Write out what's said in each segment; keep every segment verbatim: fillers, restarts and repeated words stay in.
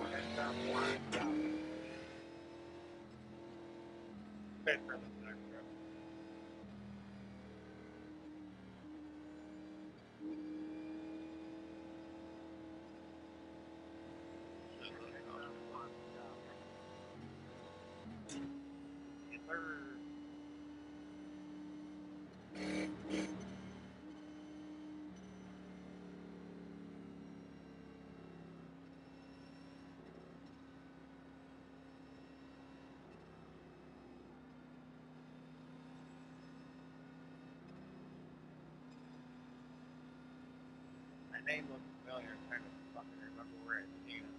Okay, perfect. The name looks familiar. I'm trying to fucking remember where I've seen it.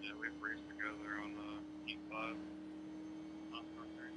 Yeah, we raced together on the E five. Not perfect.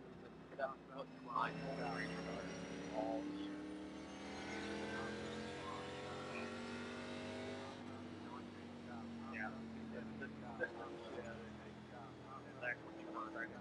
the two thousand nine all year. Yeah, this is the shit. That's what you want right now.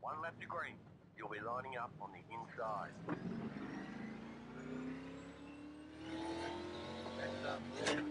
One left to green. You'll be lining up on the inside. That's up.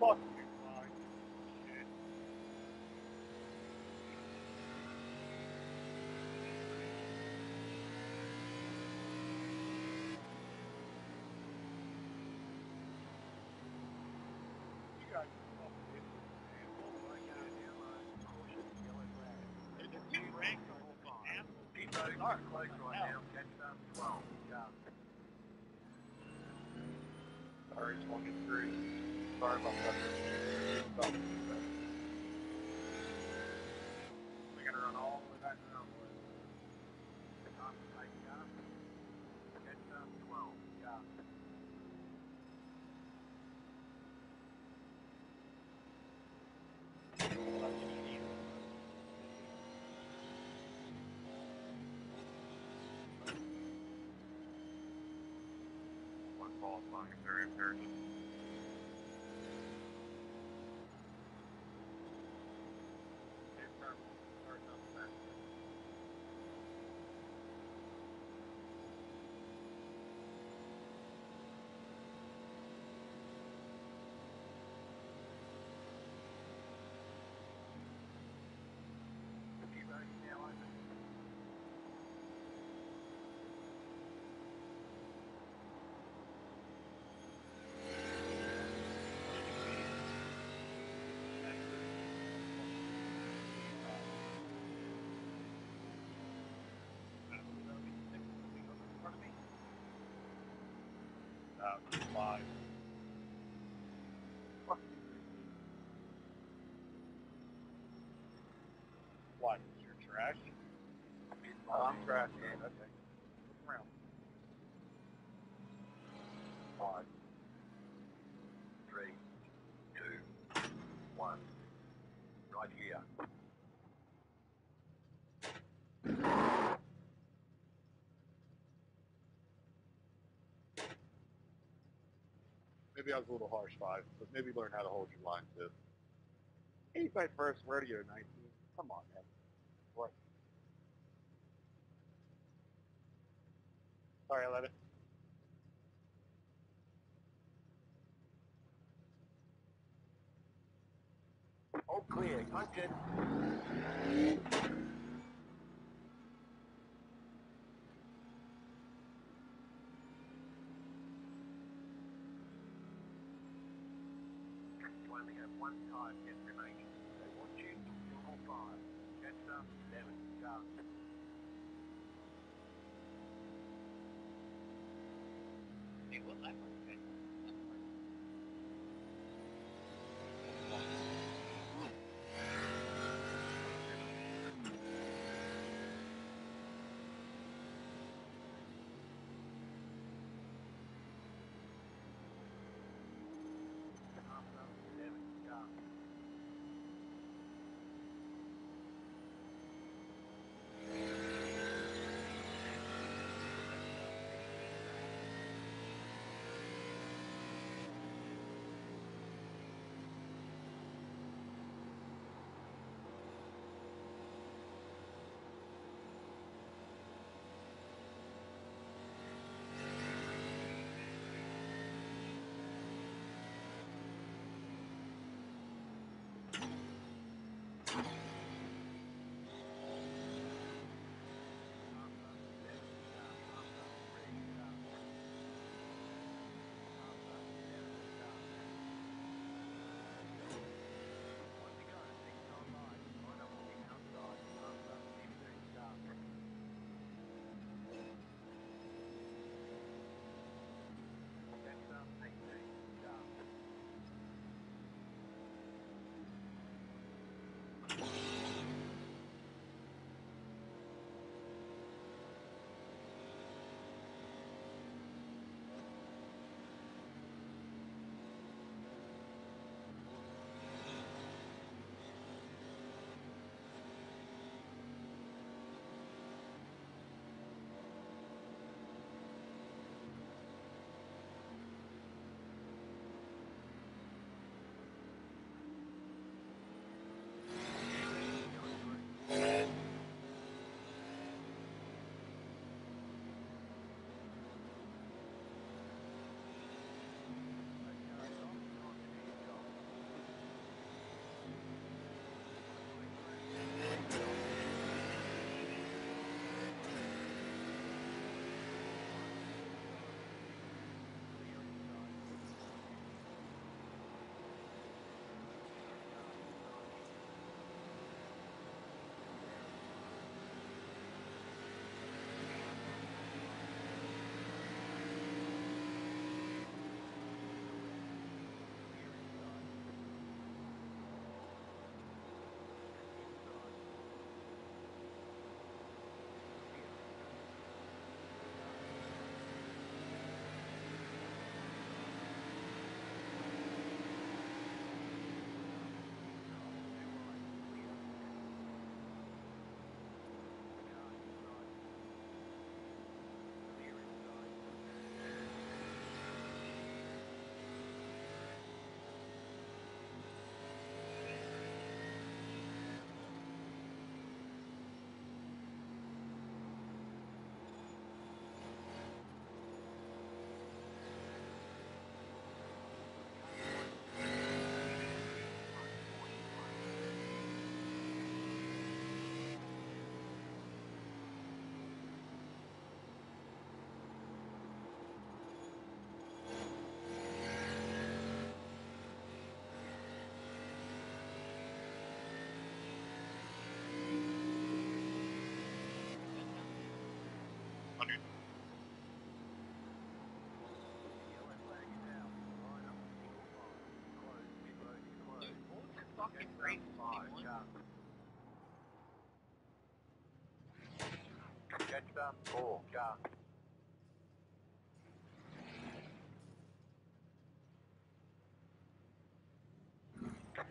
Fuck you, Fuck you, shit. Sorry about that. We gotta run all the way back around. Top side, yeah. Catch down twelve, yeah. One falls long if they're impaired. Five. What? You're trash? Oh, I'm trash. Okay. Look around. Five. Three. Two. One. Right here. Maybe I was a little harsh, five, but maybe learn how to hold your line, too. eighty-five first, where are you, nineteen? Come on, man. What? Sorry, I let it. All clear. Hunted. One time, get remaining. They want you to level five. Catch up, eleven, down. Hey, what level?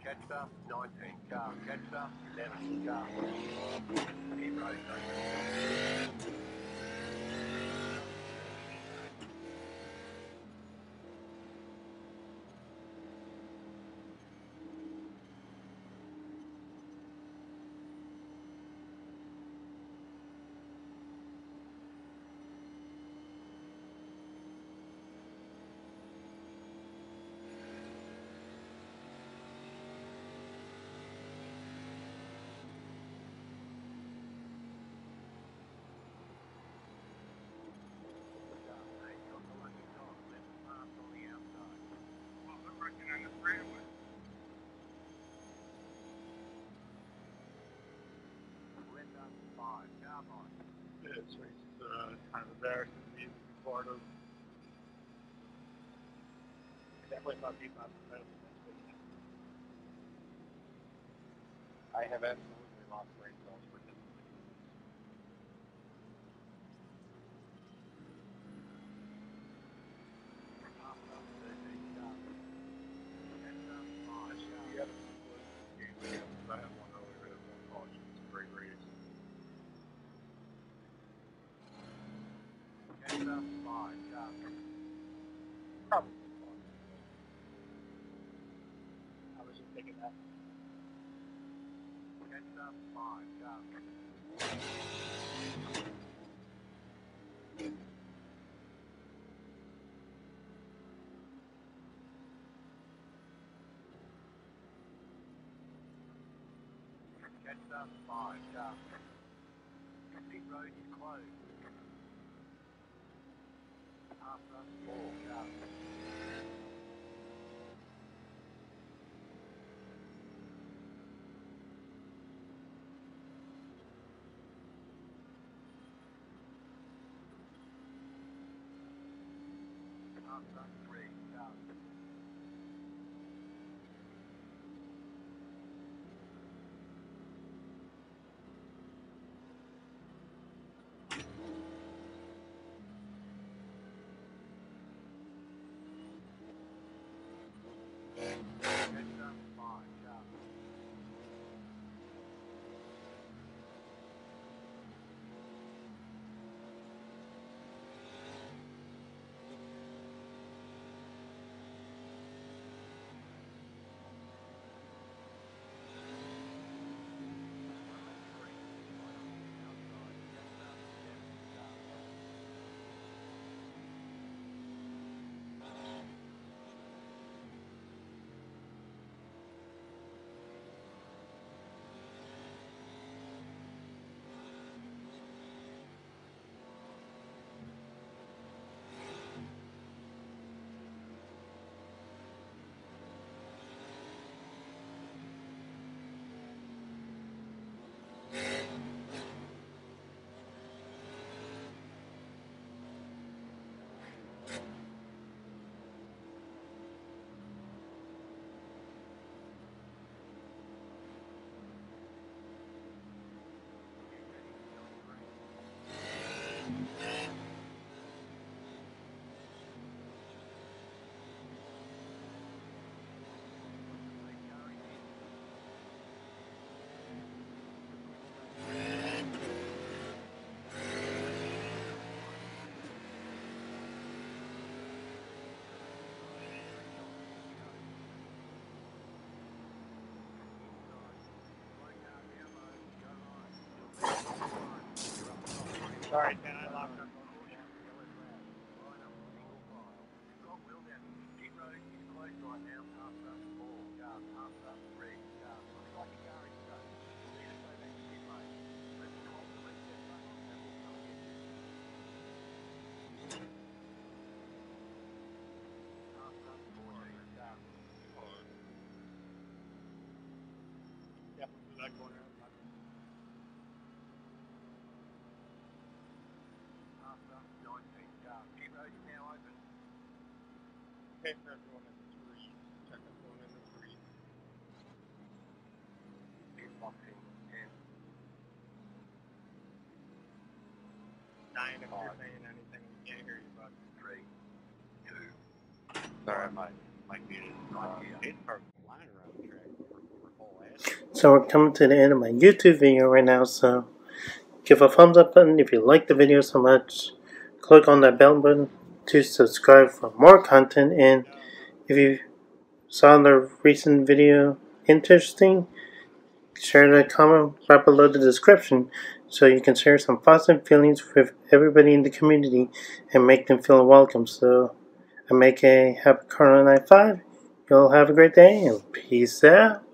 Ketchup, nineteen car, ketchup, eleven car. Keep right over. It's uh, kind of embarrassing to be part of. Definitely not deep enough for medical next week. I have absolutely lost brain cells for this. That's five, yeah. Complete road is closed. Half past four, yeah. Half past three, yeah. All right, man, I locked up. Yep, that corner. For everyone in the three, technical in the three. walking in dying if you're saying anything. We can't hear you, bud. Three, two. Sorry, my my unit is not here. So we're coming to the end of my YouTube video right now, so give a thumbs up button if you like the video so much. Click on that bell button to subscribe for more content, and if you saw the recent video interesting, share the comment right below the description so you can share some thoughts and feelings with everybody in the community and make them feel welcome. So I make a happy Karl zero nine five. You all have a great day and peace out.